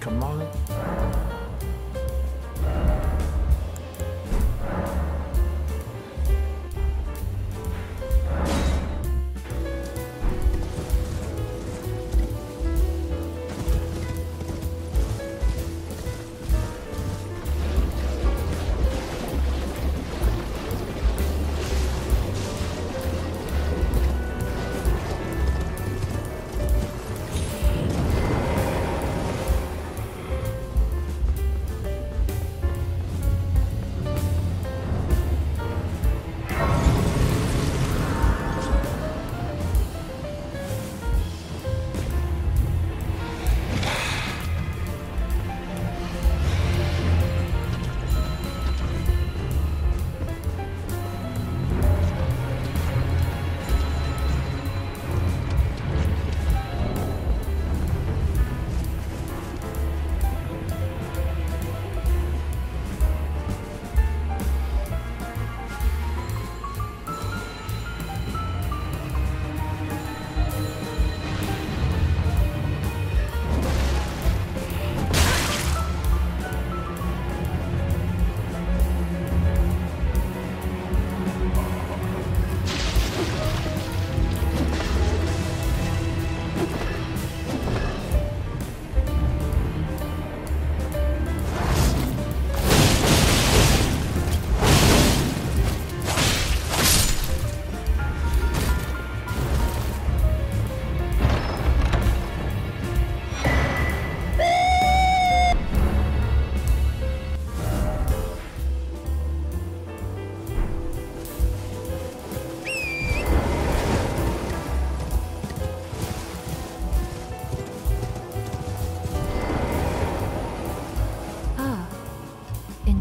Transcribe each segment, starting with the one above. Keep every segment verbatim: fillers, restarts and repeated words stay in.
Come on.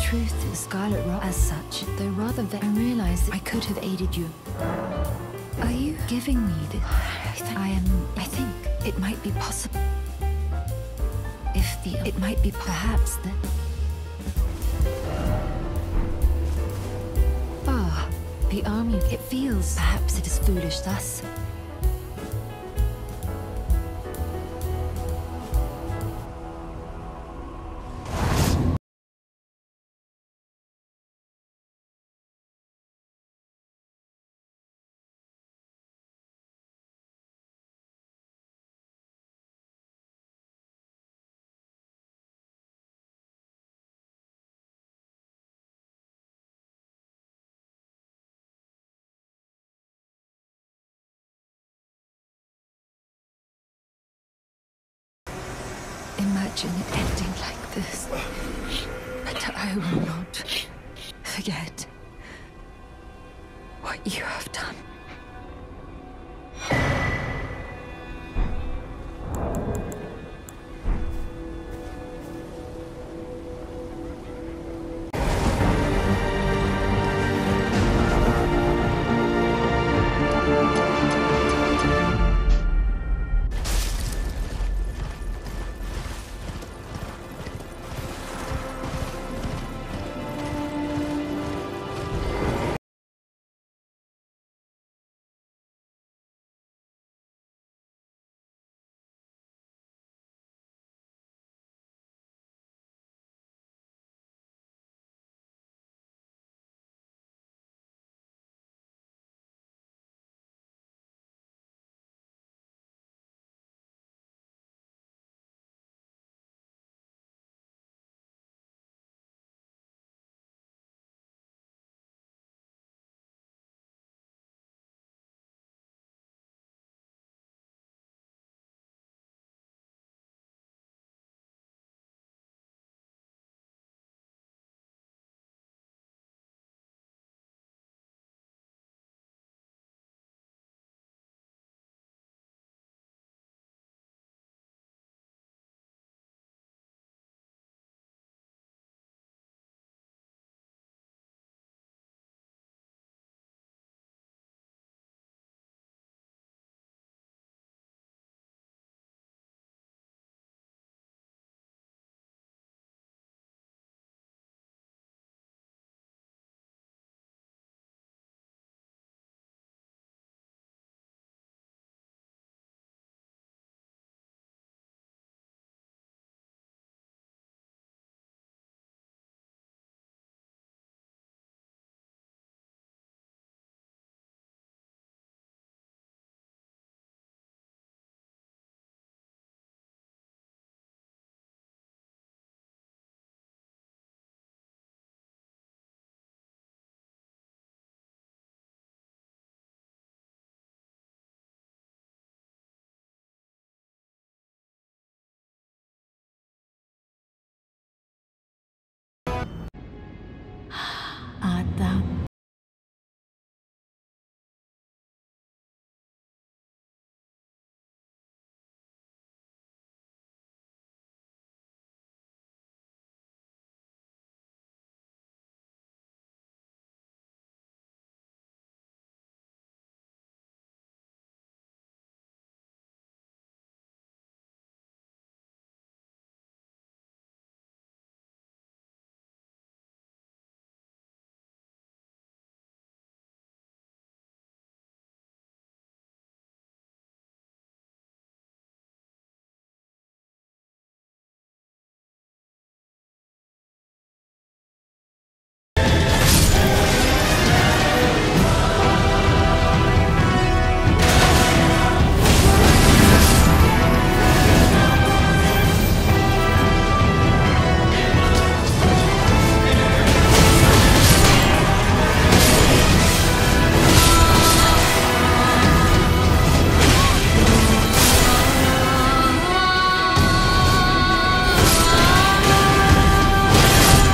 Truth, Scarlet Rock as such, though rather than I realized that I could have aided you. Are you giving me the... I, th I am... I think it might be possible. If the... It might be perhaps the... Ah, the army... It feels perhaps it is foolish thus. Imagine it ending like this, but I will not forget what you have done.